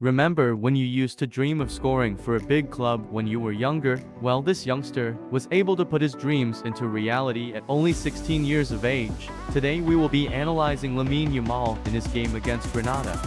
Remember when you used to dream of scoring for a big club when you were younger? Well, this youngster was able to put his dreams into reality at only 16 years of age. Today we will be analyzing Lamine Yamal in his game against Granada.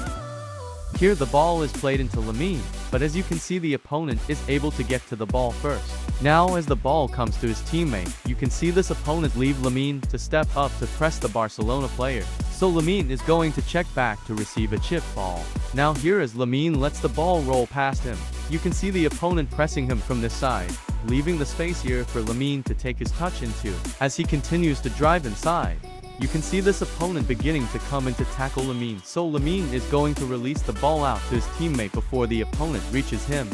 Here the ball is played into Lamine, but as you can see the opponent is able to get to the ball first. Now as the ball comes to his teammate, you can see this opponent leave Lamine to step up to press the Barcelona player. So Lamine is going to check back to receive a chip ball. Now here as Lamine lets the ball roll past him, you can see the opponent pressing him from this side, leaving the space here for Lamine to take his touch into. As he continues to drive inside, you can see this opponent beginning to come in to tackle Lamine. So Lamine is going to release the ball out to his teammate before the opponent reaches him.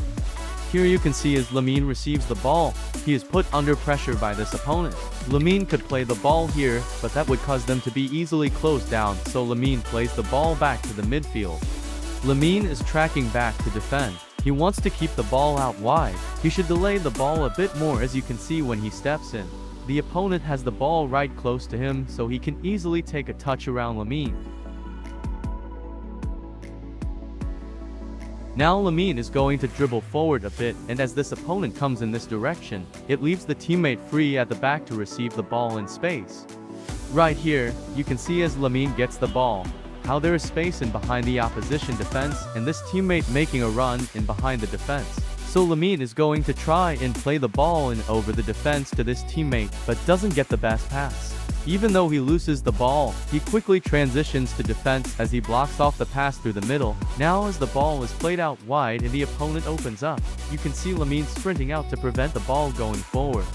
Here you can see as Lamine receives the ball, he is put under pressure by this opponent. Lamine could play the ball here, but that would cause them to be easily closed down, so Lamine plays the ball back to the midfield. Lamine is tracking back to defend. He wants to keep the ball out wide. He should delay the ball a bit more as you can see when he steps in. The opponent has the ball right close to him so he can easily take a touch around Lamine. Now Lamine is going to dribble forward a bit, and as this opponent comes in this direction, it leaves the teammate free at the back to receive the ball in space. Right here, you can see as Lamine gets the ball, how there is space in behind the opposition defense and this teammate making a run in behind the defense. So Lamine is going to try and play the ball in over the defense to this teammate, but doesn't get the best pass. Even though he loses the ball, he quickly transitions to defense as he blocks off the pass through the middle. Now as the ball is played out wide and the opponent opens up, you can see Lamine sprinting out to prevent the ball going forward.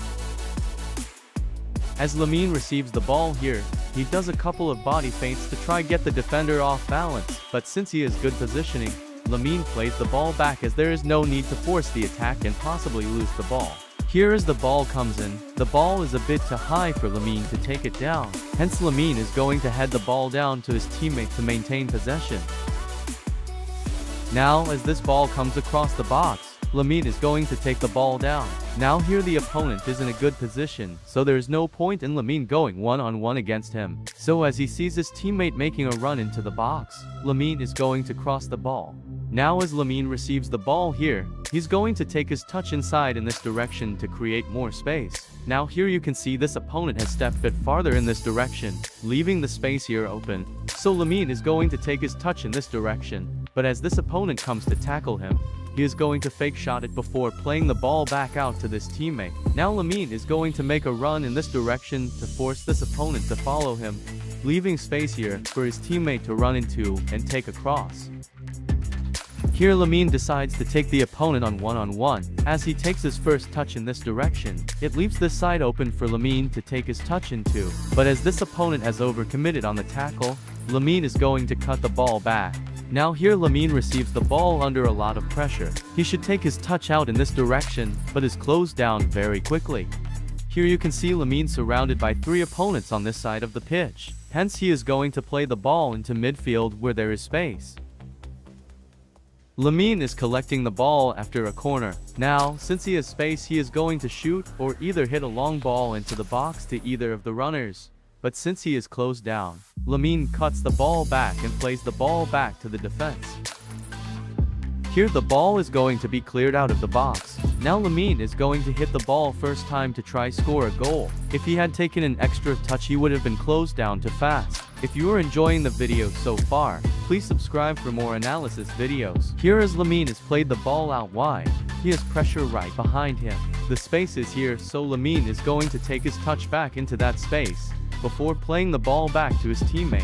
As Lamine receives the ball here, he does a couple of body feints to try get the defender off balance, but since he has good positioning, Lamine plays the ball back as there is no need to force the attack and possibly lose the ball. Here as the ball comes in, the ball is a bit too high for Lamine to take it down, hence Lamine is going to head the ball down to his teammate to maintain possession. Now as this ball comes across the box, Lamine is going to take the ball down. Now here the opponent is in a good position, so there is no point in Lamine going one-on-one against him. So as he sees his teammate making a run into the box, Lamine is going to cross the ball. Now as Lamine receives the ball here, he's going to take his touch inside in this direction to create more space. Now here you can see this opponent has stepped a bit farther in this direction, leaving the space here open. So Lamine is going to take his touch in this direction, but as this opponent comes to tackle him, he is going to fake shot it before playing the ball back out to this teammate. Now Lamine is going to make a run in this direction to force this opponent to follow him, leaving space here for his teammate to run into and take a cross. Here Lamine decides to take the opponent on one-on-one. As he takes his first touch in this direction, it leaves this side open for Lamine to take his touch into. But as this opponent has overcommitted on the tackle, Lamine is going to cut the ball back. Now here Lamine receives the ball under a lot of pressure. He should take his touch out in this direction, but is closed down very quickly. Here you can see Lamine surrounded by three opponents on this side of the pitch. Hence he is going to play the ball into midfield where there is space. Lamine is collecting the ball after a corner. Now, since he has space, he is going to shoot or either hit a long ball into the box to either of the runners. But since he is closed down, Lamine cuts the ball back and plays the ball back to the defense. Here the ball is going to be cleared out of the box. Now Lamine is going to hit the ball first time to try score a goal. If he had taken an extra touch he would have been closed down too fast. If you are enjoying the video so far, please subscribe for more analysis videos. Here as Lamine has played the ball out wide, he has pressure right behind him. The space is here so Lamine is going to take his touch back into that space, before playing the ball back to his teammate.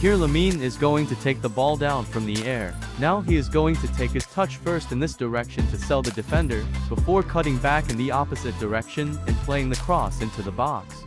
Here Lamine is going to take the ball down from the air. Now he is going to take his touch first in this direction to sell the defender, before cutting back in the opposite direction and playing the cross into the box.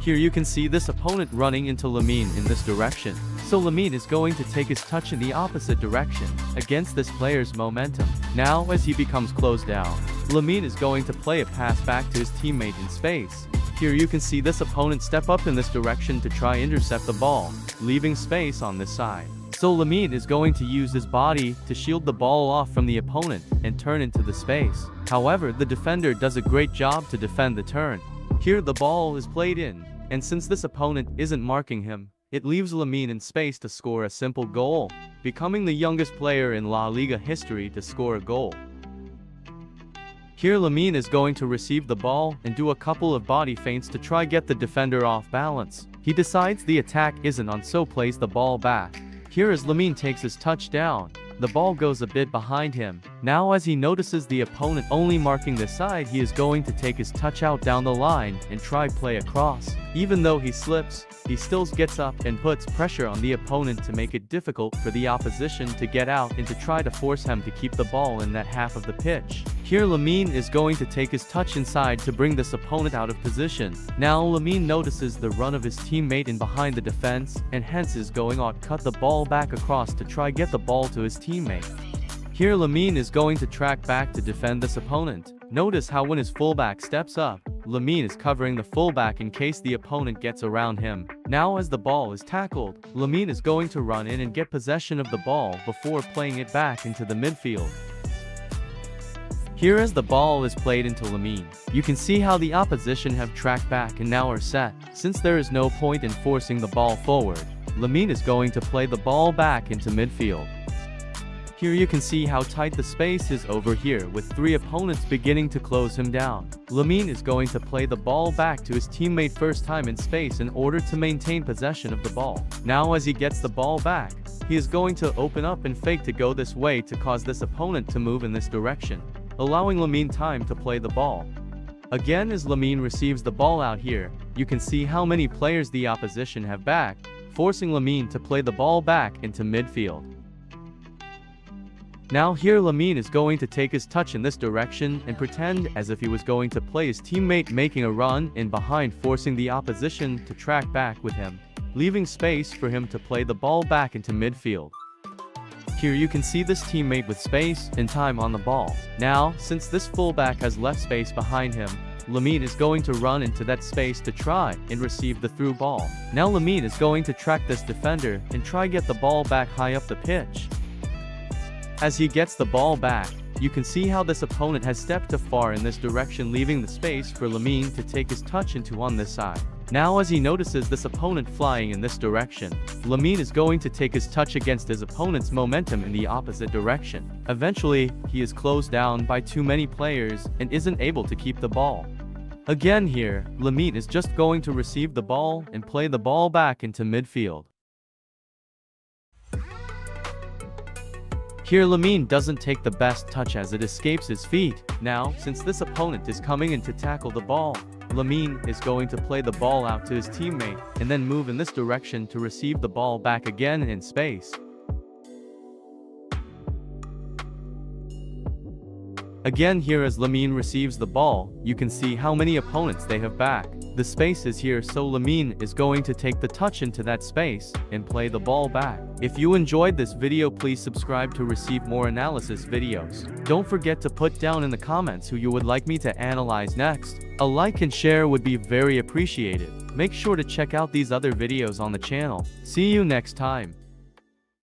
Here you can see this opponent running into Lamine in this direction. So Lamine is going to take his touch in the opposite direction, against this player's momentum. Now as he becomes closed down, Lamine is going to play a pass back to his teammate in space. Here you can see this opponent step up in this direction to try intercept the ball, leaving space on this side. So Lamine is going to use his body to shield the ball off from the opponent and turn into the space. However, the defender does a great job to defend the turn. Here the ball is played in, and since this opponent isn't marking him, it leaves Lamine in space to score a simple goal. becoming the youngest player in La Liga history to score a goal. Here Lamine is going to receive the ball and do a couple of body feints to try get the defender off balance. He decides the attack isn't on, so plays the ball back. Here as Lamine takes his touchdown, the ball goes a bit behind him. Now as he notices the opponent only marking the side, he is going to take his touch out down the line and try play across. Even though he slips, he still gets up and puts pressure on the opponent to make it difficult for the opposition to get out and to try to force him to keep the ball in that half of the pitch. Here Lamine is going to take his touch inside to bring this opponent out of position. Now Lamine notices the run of his teammate in behind the defense and hence is going out cut the ball back across to try get the ball to his teammate. Here Lamine is going to track back to defend this opponent. Notice how when his fullback steps up, Lamine is covering the fullback in case the opponent gets around him. Now as the ball is tackled, Lamine is going to run in and get possession of the ball before playing it back into the midfield. Here as the ball is played into Lamine, you can see how the opposition have tracked back and now are set. Since there is no point in forcing the ball forward, Lamine is going to play the ball back into midfield. Here you can see how tight the space is over here with three opponents beginning to close him down. Lamine is going to play the ball back to his teammate first time in space in order to maintain possession of the ball. Now as he gets the ball back, he is going to open up and fake to go this way to cause this opponent to move in this direction, allowing Lamine time to play the ball. Again as Lamine receives the ball out here, you can see how many players the opposition have back, forcing Lamine to play the ball back into midfield. Now here Lamine is going to take his touch in this direction and pretend as if he was going to play his teammate making a run in behind, forcing the opposition to track back with him, leaving space for him to play the ball back into midfield. Here you can see this teammate with space and time on the ball. Now, since this fullback has left space behind him, Lamine is going to run into that space to try and receive the through ball. Now Lamine is going to track this defender and try get the ball back high up the pitch. As he gets the ball back, you can see how this opponent has stepped too far in this direction, leaving the space for Lamine to take his touch into on this side. Now as he notices this opponent flying in this direction, Lamine is going to take his touch against his opponent's momentum in the opposite direction. Eventually, he is closed down by too many players and isn't able to keep the ball. Again here, Lamine is just going to receive the ball and play the ball back into midfield. Here Lamine doesn't take the best touch as it escapes his feet. Now, since this opponent is coming in to tackle the ball, Lamine is going to play the ball out to his teammate and then move in this direction to receive the ball back again in space. Again here as Lamine receives the ball, you can see how many opponents they have back. The space is here, so Lamine is going to take the touch into that space and play the ball back. If you enjoyed this video, please subscribe to receive more analysis videos. Don't forget to put down in the comments who you would like me to analyze next. A like and share would be very appreciated. Make sure to check out these other videos on the channel. See you next time.